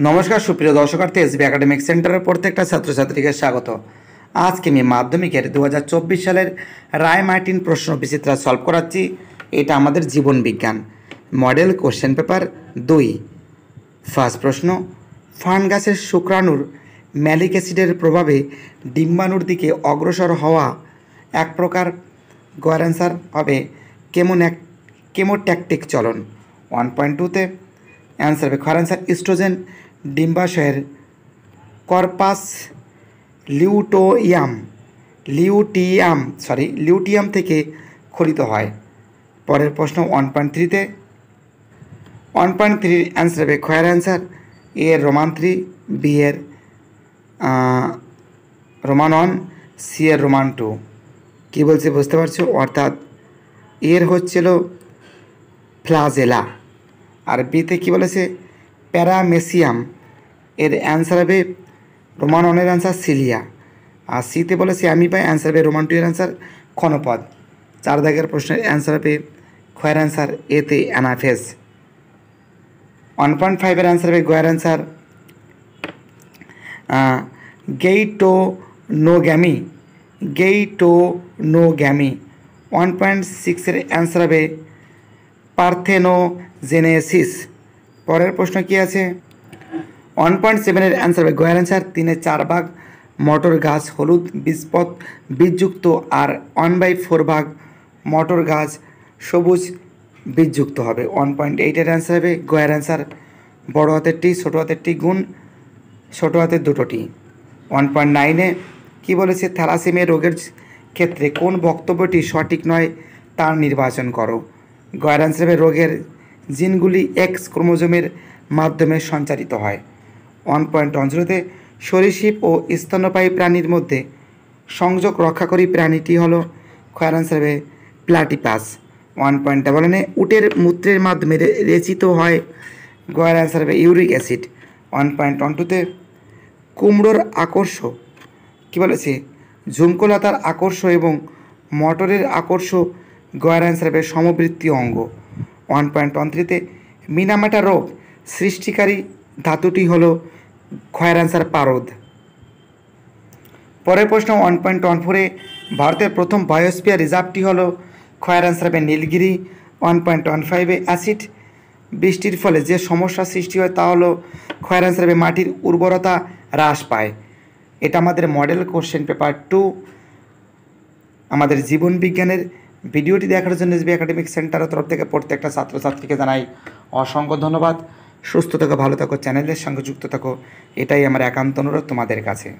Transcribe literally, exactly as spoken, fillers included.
नमस्कार सुप्रिय दर्शकार्थी एसबी एकाडेमिक सेंटर प्रत्येक छात्र छात्री के स्वागत। आज के मैं माध्यमिक दो हज़ार चौबीस साल रॉय मार्टिन प्रश्न बिचित्रा सल्व कराची। ये जीवन विज्ञान मॉडल क्वेश्चन पेपर दुई। फार्स्ट प्रश्न, फानगाछेर शुक्राणुर मैलिक एसिडेर प्रभावे डिम्बाणुर दिके अग्रसर हवा एक प्रकार। गयर आंसर हबे केमन एक केमोटैक्टिक चलन। वन पॉइंट टूते आंसर है खर आंसर एस्ट्रोजेन डिम्बाशयर कॉर्पस लिउटोयम लिउटियम सरि लिउटियम থেকে খরিত হয়। পরের প্রশ্ন वन पॉइंट थ्री তে वन पॉइंट थ्री आंसर है खर answer A Roman three, B এর रोमान वन, সি এর रोमान टू। কি বলছে বুঝতে পারছো? অর্থাৎ এর হচ্ছিল ফ্লাজেলা और बीते कि पैरामेसियम। एर आंसर है रोमान वन आंसर सिलिया और सी ते आमी पाई आंसर है रोमान टू एर आंसर खनपद। चार दागेर प्रश्न आंसर है खयर आंसर ए ते एनाफेज। वन पॉइंट फाइव एर आंसर है गयर answer geitonogamy geitonogamy. One point six एर आंसर है पार्थेनोजेनेसिस। पर प्रश्न कि आछे वन पॉइंट सेभेन एर आंसर है गयर आंसर तीन चार भाग मटर गाछ हलूद बीजपत बीजयुक्त और वन बाई फोर भाग मटर गाछ सबुज बीजयुक्त है। वन पॉइंट एट एर आंसर है गयर आंसर बड़ हाथेर टी छोटो हाथेर टी गुण छोटो हाथेर दुटो टी। वन पॉइंट नाइने कि बोलेछे थैलासेमिया रोगेर क्षेत्रे कोन बक्तव्यटी सठीक नय तार निर्वाचन करो। गयर आंसर है रोगेर जिनगुली एक्स क्रोमोजोमेर माध्यमे संचारित है। वन पॉइंट अंशते सरीसृप और स्तनपायी प्राणीर मध्य संयोग रक्षाकारी प्राणीटी हलो। गयर आंसर है प्लाटिपास। वन पॉइंट डबल ने उटेर मूत्रेर माध्यमे रेचित है। गयर आंसर है uric acid. One point twenty two कुमड़ोर आकर्ष कि बोलेछे झुमकोलतार आकर्ष एवं मटरेर आकर्ष। गयर आंसर है समवृत्तीय अंग। One point one three Minamata रोग सृष्टिकारी धातुटी हलो। गयर आंसर पारद। पर प्रश्न वन पॉइंट वन फोरे भारतेर प्रथम बायोस्फीयर रिजार्वटी हलो। गयर आंसर है Nilgiri. One point one five acid बृष्टिर फले जे समस्या सृष्टि हय ता हलो। गयर आंसर है माटिर उर्वरता ह्रास पाय। एटा आमादेर मडेल क्वेश्चन पेपर टू आमादेर जीवन विज्ञानेर ভিডিওটি দেখার জন্য এসবি একাডেমিক সেন্টারের তরফ থেকে প্রত্যেকটা ছাত্রছাত্রীকে জানাই অসংখ্য ধন্যবাদ। সুস্থ থাকো, ভালো থাকো, চ্যানেলের সঙ্গে যুক্ত থাকো, এটাই আমার একান্ত অনুরোধ তোমাদের কাছে।